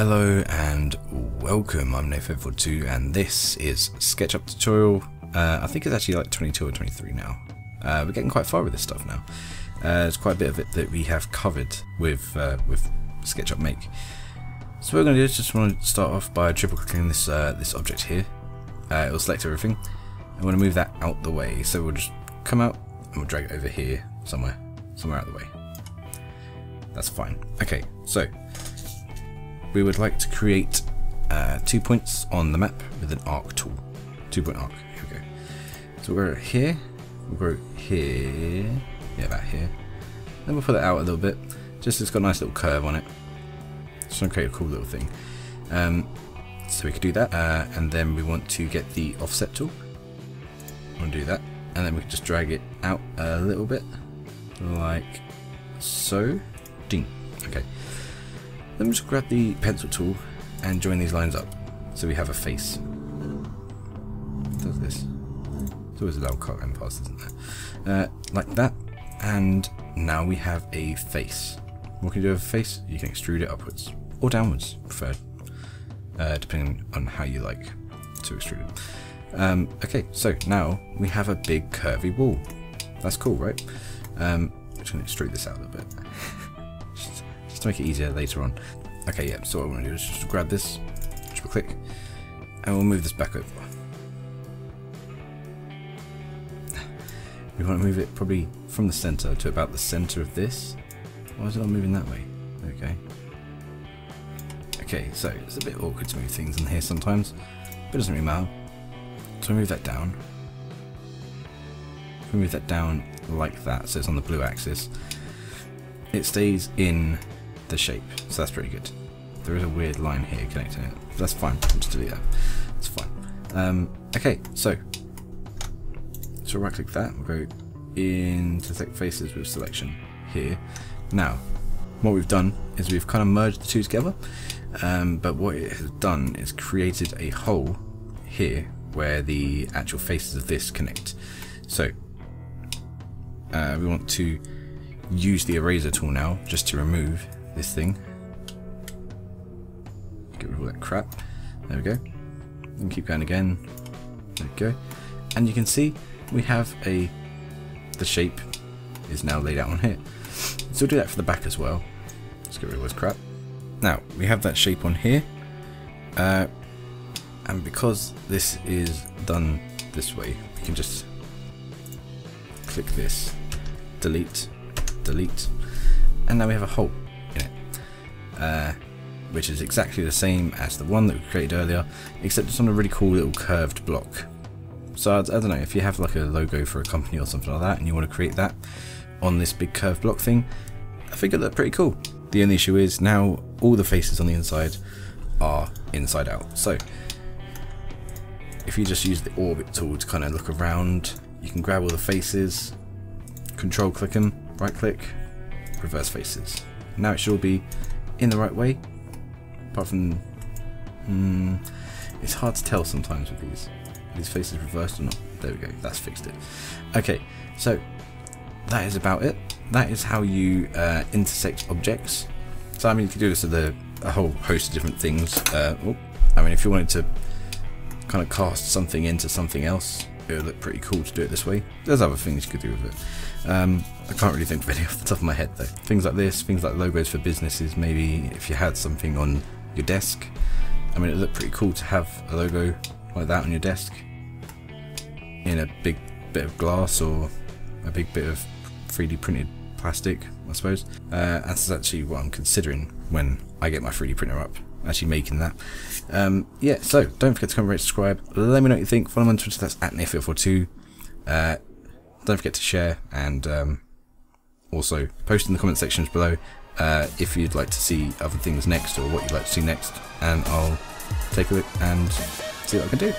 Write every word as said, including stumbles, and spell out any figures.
Hello and welcome, I'm Nathan Ford forty-two and this is SketchUp tutorial. Uh, I think it's actually like twenty-two or twenty-three now. Uh, we're getting quite far with this stuff now. Uh, there's quite a bit of it that we have covered with uh, with SketchUp Make. So what we're going to do is just want to start off by triple clicking this, uh, this object here. Uh, it will select everything. I want to move that out the way, so we'll just come out and we'll drag it over here somewhere, somewhere out of the way. That's fine. Okay, so we would like to create uh, two points on the map with an arc tool. Two-point arc. Here we go. So we'll go here. We'll go here. Yeah, about here. Then we'll pull it out a little bit. Just it's got a nice little curve on it. Just want to create a cool little thing. Um, so we could do that, uh, and then we want to get the offset tool. We'll do that, and then we can just drag it out a little bit, like so. Ding. Okay. Let me just grab the pencil tool and join these lines up so we have a face. What does this? It's always a loud cut and pass, isn't there? Uh, like that, and now we have a face. What can you do with a face? You can extrude it upwards or downwards, preferred, uh, depending on how you like to extrude it. Um, okay, so now we have a big curvy wall. That's cool, right? Um, I'm just going to extrude this out a little bit. To make it easier later on. Okay, yeah, so what I want to do is just grab this, triple click, and we'll move this back over. We want to move it probably from the center to about the center of this. Why is it not moving that way? Okay. Okay, so it's a bit awkward to move things in here sometimes, but it doesn't really matter. So move that down. We move that down like that, so it's on the blue axis. It stays in the shape, so that's pretty good. There is a weird line here connecting it, but that's fine. I'll just delete that. It's fine. Um, okay, so so right click that. We'll go in to select faces with selection here. Now, what we've done is we've kind of merged the two together, um, but what it has done is created a hole here where the actual faces of this connect. So uh, we want to use the eraser tool now just to remove this thing. Get rid of all that crap. There we go. And keep going again. There we go. And you can see we have a the shape is now laid out on here. So we'll do that for the back as well. Let's get rid of all this crap. Now we have that shape on here. Uh, and because this is done this way, we can just click this, delete. delete and now we have a hole in it, uh, which is exactly the same as the one that we created earlier, except it's on a really cool little curved block. So I don't know, if you have like a logo for a company or something like that and you want to create that on this big curved block thing, I think it looked pretty cool. The only issue is now all the faces on the inside are inside out, so if you just use the orbit tool to kind of look around, you can grab all the faces, control click them, right click, reverse faces. Now it should all be in the right way, apart from, mm, it's hard to tell sometimes with these. Are these faces reversed or not? There we go, that's fixed it. Okay, so that is about it. That is how you uh, intersect objects. So I mean, you could do this with a, a whole host of different things. Uh, oh, I mean, if you wanted to kind of cast something into something else, it would look pretty cool to do it this way. There's other things you could do with it. Um, I can't really think of any off the top of my head though. Things like this, things like logos for businesses, maybe if you had something on your desk. I mean, it would look pretty cool to have a logo like that on your desk in a big bit of glass or a big bit of three D printed plastic, I suppose. Uh, that's actually what I'm considering when I get my three D printer up. Actually making that. Um, yeah, so don't forget to comment, rate, subscribe. Let me know what you think. Follow me on Twitter, that's at Nathan Ford forty-two. Uh, don't forget to share, and um, also post in the comment sections below uh, if you'd like to see other things next or what you'd like to see next, and I'll take a look and see what I can do.